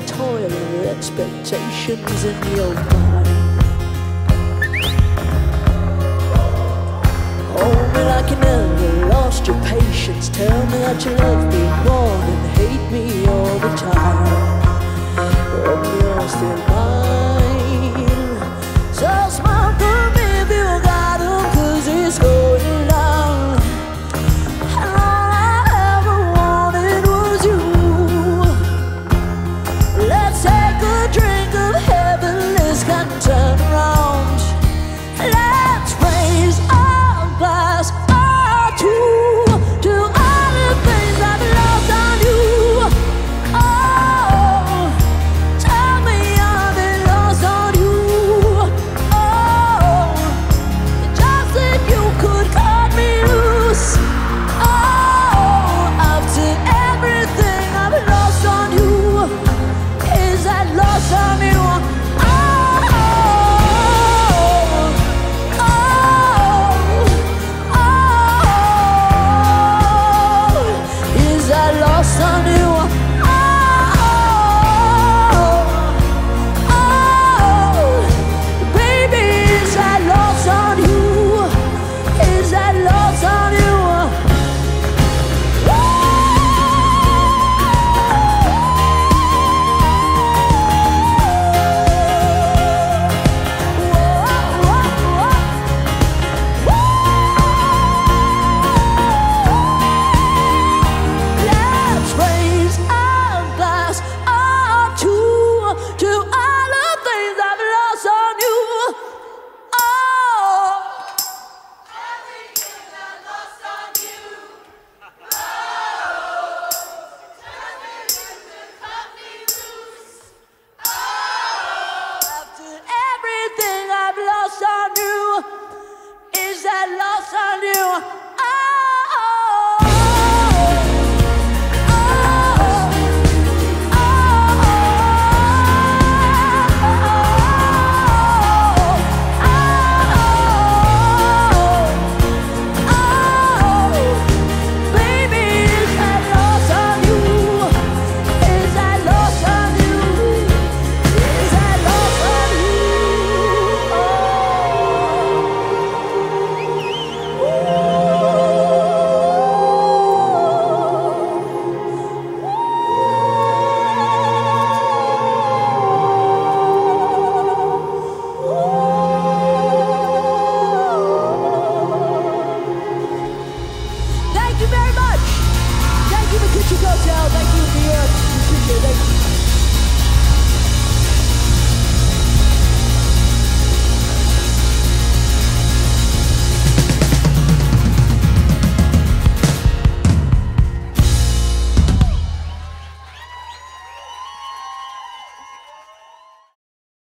the toil of your expectations in your body. Hold me like you never lost your patience. Tell me that you love me.